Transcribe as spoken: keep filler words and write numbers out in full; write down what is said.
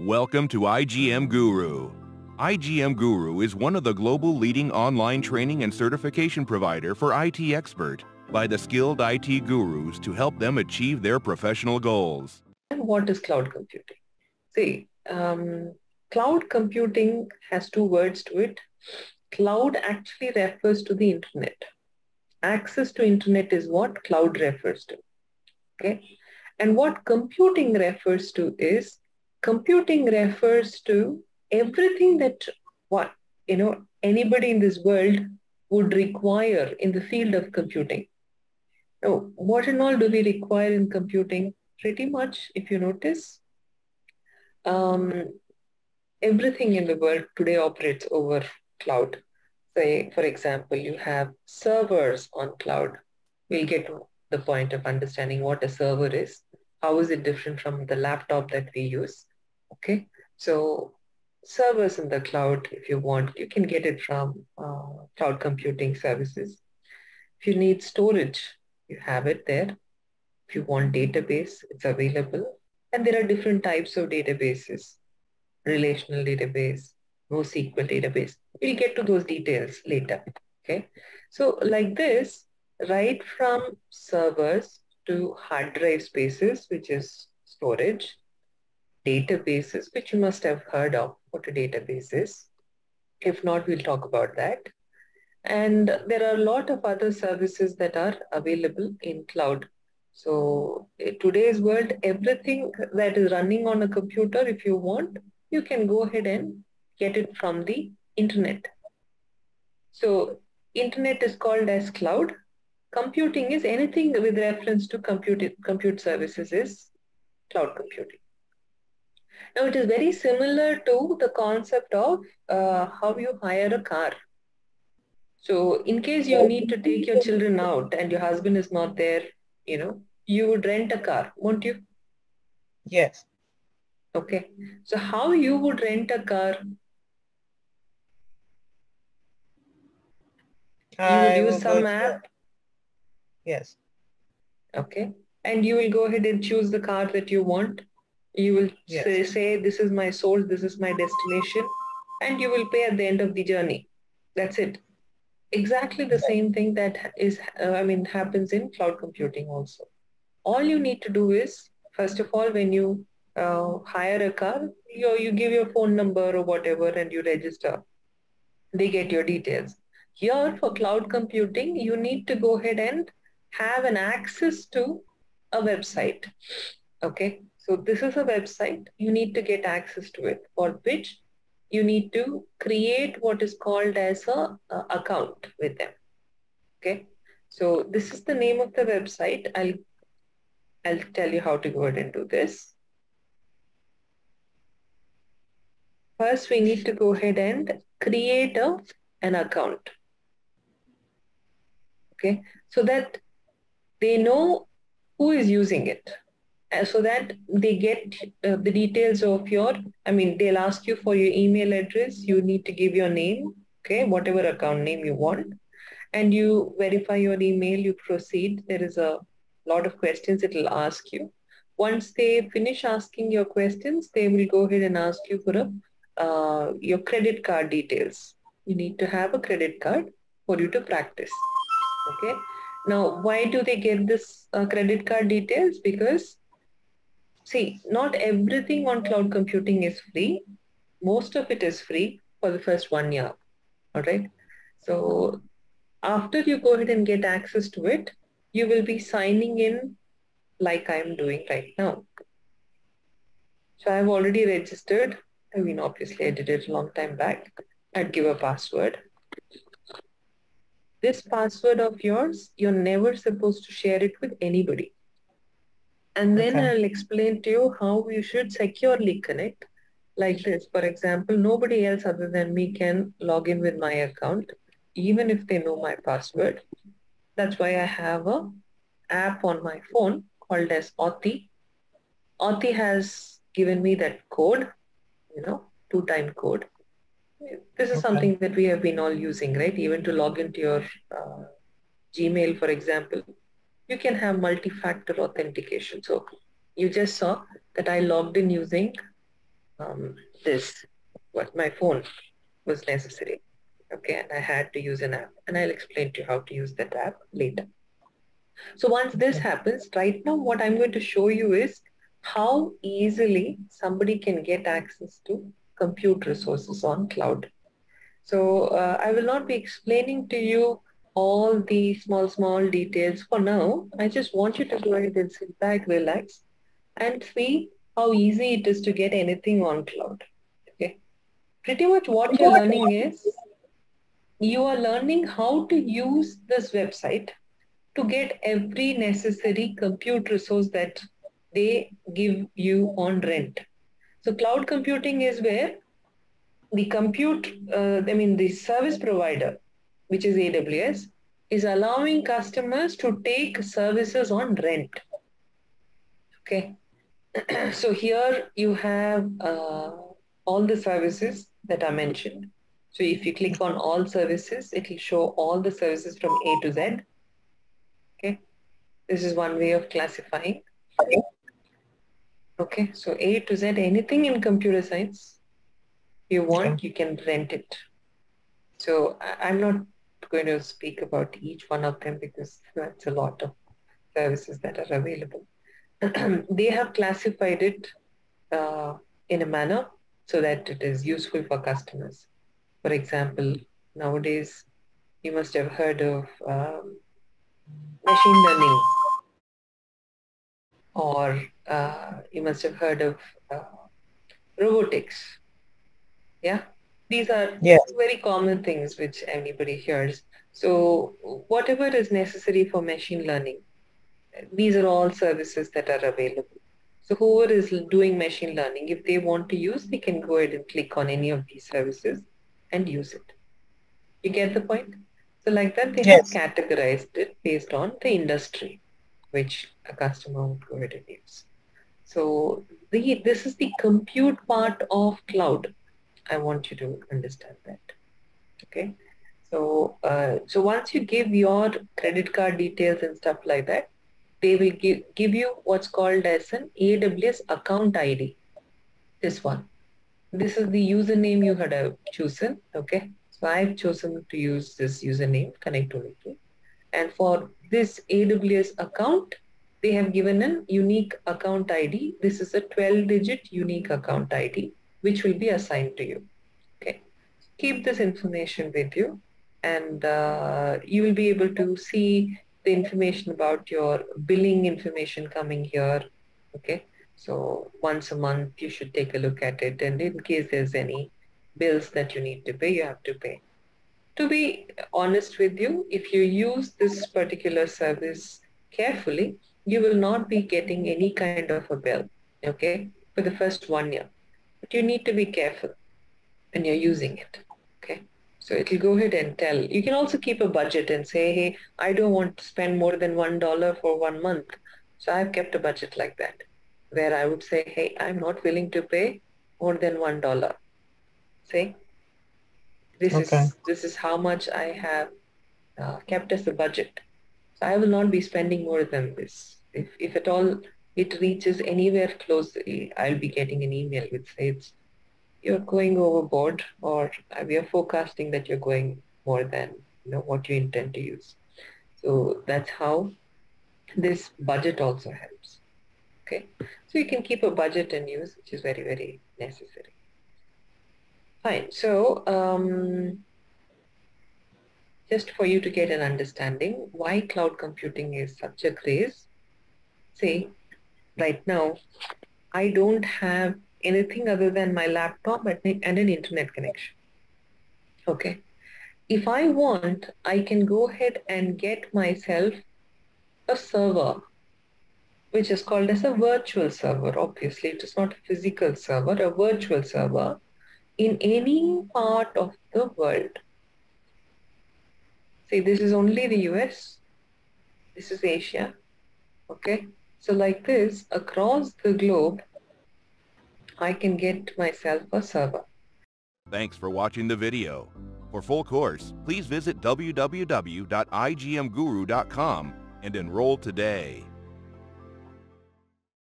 Welcome to I G M Guru. I G M Guru is one of the global leading online training and certification provider for I T expert by the skilled I T gurus to help them achieve their professional goals. And what is cloud computing? See, um, cloud computing has two words to it. Cloud actually refers to the internet. Access to internet is what cloud refers to. Okay? And what computing refers to is computing refers to everything that what you know anybody in this world would require in the field of computing. So what and all do we require in computing? Pretty much, if you notice, um, everything in the world today operates over cloud. Say, for example, you have servers on cloud. We'll get to the point of understanding what a server is. How is it different from the laptop that we use? Okay, so servers in the cloud, if you want, you can get it from uh, cloud computing services. If you need storage, you have it there. If you want database, it's available. And there are different types of databases, relational database, NoSQL database. We'll get to those details later, okay? So like this, right from servers to hard drive spaces, which is storage, databases, which you must have heard of, what a database is. If not, we'll talk about that. And there are a lot of other services that are available in cloud. So in today's world, everything that is running on a computer, if you want, you can go ahead and get it from the internet. So internet is called as cloud. Computing is anything with reference to compute, compute services is cloud computing. Now, it is very similar to the concept of uh, how you hire a car. So in case you need to take your children out and your husband is not there, you know, you would rent a car, won't you? Yes. Okay. So how you would rent a car? I you would use some app. Yes. Okay. And you will go ahead and choose the car that you want. You will yes. say, say, this is my source, this is my destination, and you will pay at the end of the journey. That's it. Exactly the same thing that is, uh, I mean, happens in cloud computing also. All you need to do is, first of all, when you uh, hire a car, you, you give your phone number or whatever, and you register. They get your details. Here, for cloud computing, you need to go ahead and have an access to a website, okay? So this is a website, you need to get access to it, for which you need to create what is called as a, a account with them, okay? So this is the name of the website. I'll, I'll tell you how to go ahead and do this. First, we need to go ahead and create a, an account, okay? So that they know who is using it. So that they get uh, the details of your, I mean, they'll ask you for your email address. You need to give your name, okay, whatever account name you want. And you verify your email, you proceed. There is a lot of questions it will ask you. Once they finish asking your questions, they will go ahead and ask you for a, uh, your credit card details. You need to have a credit card for you to practice, okay? Now, why do they get this uh, credit card details? Because see, not everything on cloud computing is free. Most of it is free for the first one year, all right? So after you go ahead and get access to it, you will be signing in like I'm doing right now. So I've already registered. I mean, obviously I did it a long time back. I'd give a password. This password of yours, you're never supposed to share it with anybody. And then okay. I'll explain to you how you should securely connect like this. For example, nobody else other than me can log in with my account, even if they know my password. That's why I have a app on my phone called as Authy. Authy has given me that code, you know, two-time code. This is okay. something that we have been all using, right? Even to log into your uh, Gmail, for example. You can have multi-factor authentication. So you just saw that I logged in using um, this, what my phone was necessary. Okay, and I had to use an app, and I'll explain to you how to use that app later. So once this happens, right now what I'm going to show you is how easily somebody can get access to compute resources on cloud. So uh, I will not be explaining to you all the small, small details for now. I just want you to go ahead and sit back, relax, and see how easy it is to get anything on cloud. Okay. Pretty much what you're learning is, you are learning how to use this website to get every necessary compute resource that they give you on rent. So cloud computing is where the compute, uh, I mean the service provider, which is A W S, is allowing customers to take services on rent. Okay. So here you have uh, all the services that are mentioned. So if you click on all services, it will show all the services from A to Z. Okay, this is one way of classifying. Okay, okay. So A to Z, anything in computer science you want, you can rent it. So I'm not going to speak about each one of them because that's a lot of services that are available. They have classified it uh, in a manner so that it is useful for customers. For example, nowadays you must have heard of um, machine learning, or uh, you must have heard of uh, robotics. Yeah, these are yeah. very common things which everybody hears. So whatever is necessary for machine learning, these are all services that are available. So whoever is doing machine learning, if they want to use, they can go ahead and click on any of these services and use it. You get the point? So like that, they yes. have categorized it based on the industry which a customer would go ahead and use. So the, this is the compute part of cloud. I want you to understand that. Okay. So, uh, so once you give your credit card details and stuff like that, they will give, give you what's called as an A W S account I D. This one. This is the username you had uh, chosen. Okay. So I've chosen to use this username, Connect two L T. And for this A W S account, they have given a unique account I D. This is a twelve digit unique account I D, which will be assigned to you. Okay. Keep this information with you, and uh, you will be able to see the information about your billing information coming here. Okay. So once a month, you should take a look at it. And in case there's any bills that you need to pay, you have to pay. To be honest with you, if you use this particular service carefully, you will not be getting any kind of a bill, okay, for the first one year. But you need to be careful when you're using it, okay. So it will go ahead and tell. You can also keep a budget and say, hey, I don't want to spend more than one dollar for one month. So I've kept a budget like that, where I would say, hey, I'm not willing to pay more than one dollar. Say, this okay. is this is how much I have uh, kept as a budget. So I will not be spending more than this. If if at all it reaches anywhere close, I'll be getting an email which says you're going overboard, or we are forecasting that you're going more than you know what you intend to use. So that's how this budget also helps. Okay, so you can keep a budget and use, which is very very necessary. Fine. So, um, just for you to get an understanding why cloud computing is such a craze, say, right now, I don't have anything other than my laptop and an internet connection. Okay. If I want, I can go ahead and get myself a server, which is called as a virtual server. Obviously, it is not a physical server, a virtual server, in any part of the world. See, this is only the U S. This is Asia. Okay. So like this, across the globe, I can get myself a server. Thanks for watching the video. For full course, please visit w w w dot I G M guru dot com and enroll today.